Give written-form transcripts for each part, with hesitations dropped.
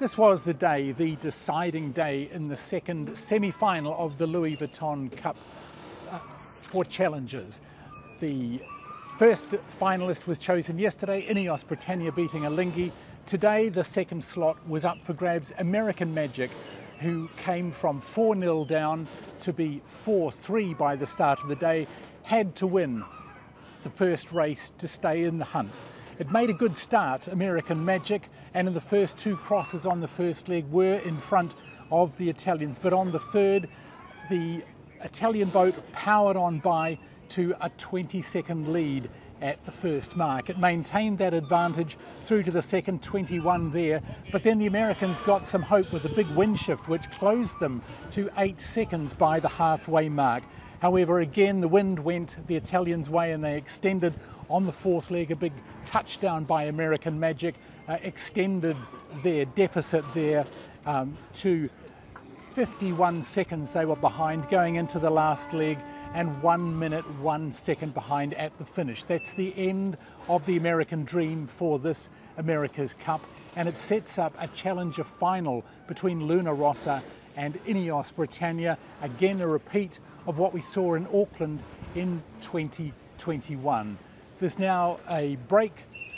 This was the day, the deciding day in the second semi-final of the Louis Vuitton Cup for challengers. The first finalist was chosen yesterday, Ineos Britannia beating Alinghi. Today, the second slot was up for grabs. American Magic, who came from 4-0 down to be 4-3 by the start of the day, had to win the first race to stay in the hunt. It made a good start, American Magic, and in the first two crosses on the first leg were in front of the Italians. But on the third, the Italian boat powered on by to a 20-second lead at the first mark. It maintained that advantage through to the second, 21 there, but then the Americans got some hope with a big wind shift which closed them to 8 seconds by the halfway mark. However, again, the wind went the Italians' way and they extended on the fourth leg. A big touchdown by American Magic extended their deficit there to 51 seconds they were behind going into the last leg, and 1 minute, 1 second behind at the finish. That's the end of the American dream for this America's Cup, and it sets up a challenger final between Luna Rossa and Ineos Britannia. Again, a repeat of what we saw in Auckland in 2021. There's now a break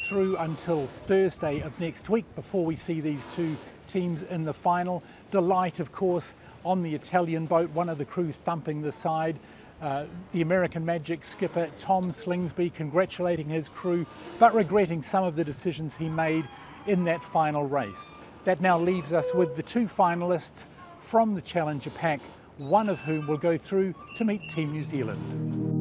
through until Thursday of next week before we see these two teams in the final. Delight, of course, on the Italian boat, one of the crew thumping the side. The American Magic skipper Tom Slingsby congratulating his crew but regretting some of the decisions he made in that final race. That now leaves us with the two finalists from the Challenger Pack, one of whom will go through to meet Team New Zealand.